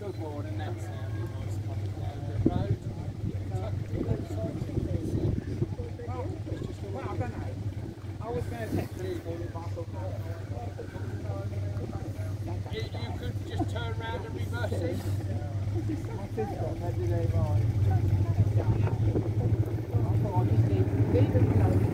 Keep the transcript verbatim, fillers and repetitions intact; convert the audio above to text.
Good morning, that's now the nice coming down the road. Well, it's just a well, I don't know. I was going to take the lead on the battle. You could just turn round and reverse it. My sister had to leave on. I thought I just need to leave it alone.